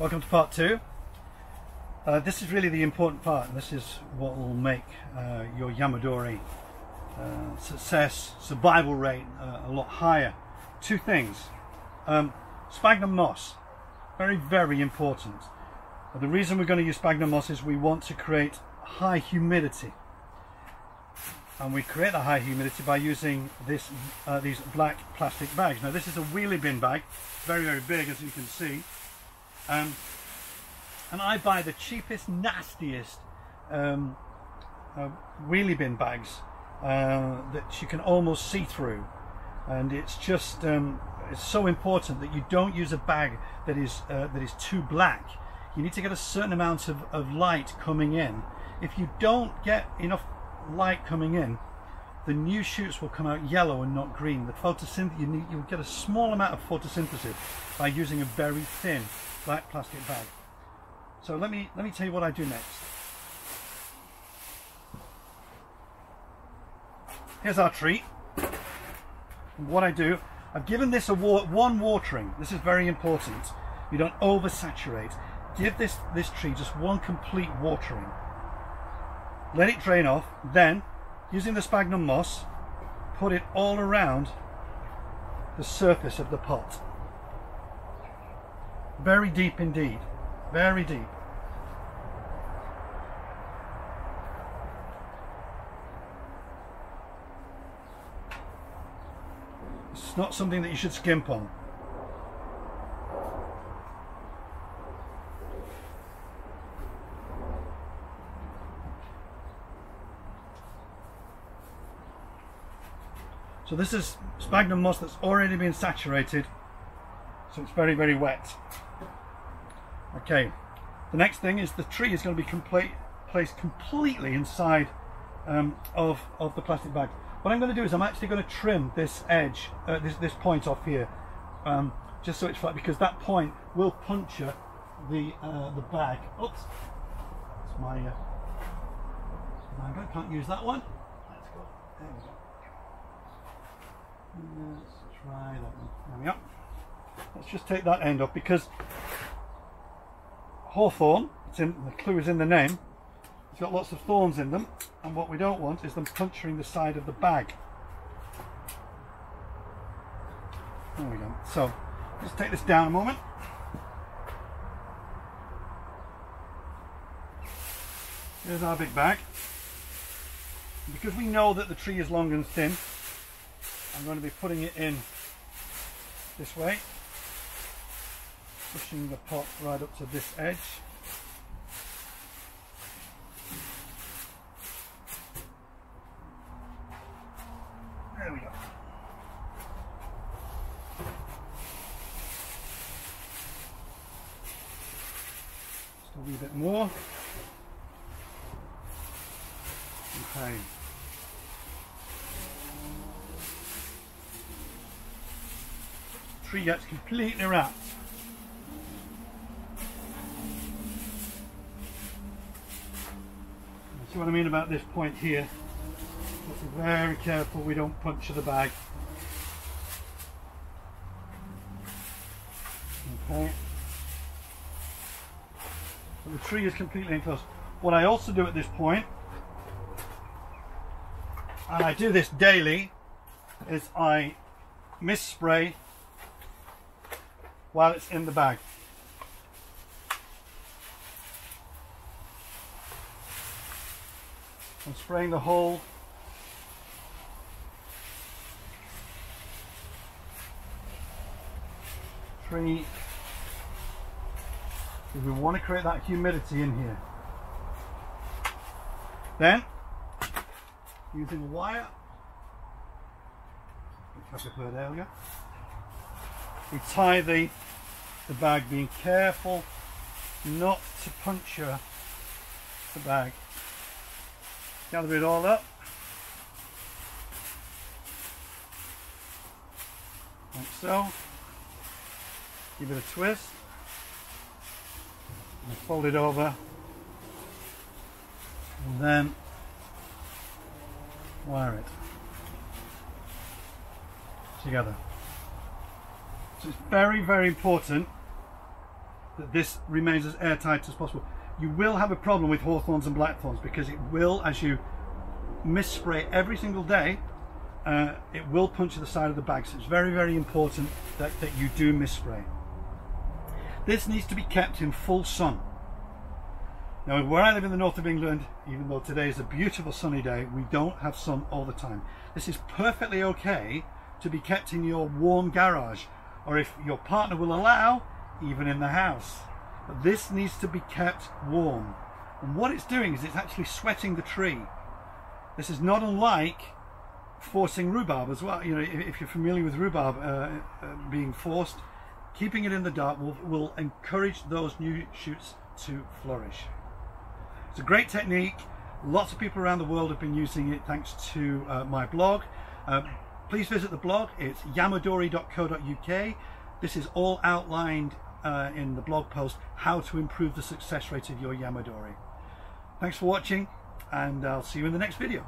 Welcome to part two. This is really the important part. This is what will make your Yamadori success, survival rate a lot higher. Two things. Sphagnum moss, very, very important. The reason we're going to use sphagnum moss is we want to create high humidity. And we create a high humidity by using this, these black plastic bags. Now this is a wheelie bin bag, very, very big as you can see. And I buy the cheapest, nastiest wheelie bin bags that you can almost see through. And it's just, it's so important that you don't use a bag that is too black. You need to get a certain amount of light coming in. If you don't get enough light coming in, the new shoots will come out yellow and not green. The photosynthesis, you'll get a small amount of photosynthesis by using a very thin black plastic bag. So let me tell you what I do next. Here's our treat. What I do, I've given this one watering. This is very important. You don't oversaturate. Give this tree just one complete watering. Let it drain off, then using the sphagnum moss, put it all around the surface of the pot. Very deep indeed, very deep. It's not something that you should skimp on. So this is sphagnum moss that's already been saturated, so it's very, very wet. Okay, the next thing is the tree is going to be placed completely inside of the plastic bag. What I'm going to do is I'm actually going to trim this edge, this point off here, just so it's flat, because that point will puncture the bag. Oops, that's my bag. I can't use that one. Let's go. There we go. Let's try that one. There we are. Let's just take that end off, because hawthorn, the clue is in the name, it's got lots of thorns in them, and what we don't want is them puncturing the side of the bag. There we go. So let's take this down a moment. Here's our big bag. Because we know that the tree is long and thin, I'm going to be putting it in this way, pushing the pot right up to this edge. There we go. Just a wee bit more. Okay. Tree gets completely wrapped. See what I mean about this point here? Let's be very careful we don't puncture the bag. Okay. So the tree is completely enclosed. What I also do at this point, and I do this daily, is I mist spray while it's in the bag. I'm spraying the whole tree, because we want to create that humidity in here. Then, using a wire, which I preferred earlier, we tie the bag, being careful not to puncture the bag. Gather it all up, like so. Give it a twist, and fold it over, and then wire it together. So it's very, very important that this remains as airtight as possible. You will have a problem with hawthorns and blackthorns because it will, as you mist spray every single day, it will puncture the side of the bag, so it's very, very important that you do mist spray. This needs to be kept in full sun. Now, where I live in the north of England, even though today is a beautiful sunny day, we don't have sun all the time. This is perfectly okay to be kept in your warm garage, or if your partner will allow, even in the house. But this needs to be kept warm. And what it's doing is it's actually sweating the tree. This is not unlike forcing rhubarb as well. You know, if you're familiar with rhubarb being forced, keeping it in the dark will encourage those new shoots to flourish. It's a great technique. Lots of people around the world have been using it thanks to my blog. Please visit the blog. It's yamadori.co.uk. This is all outlined in the blog post, how to improve the success rate of your Yamadori. Thanks for watching, and I'll see you in the next video.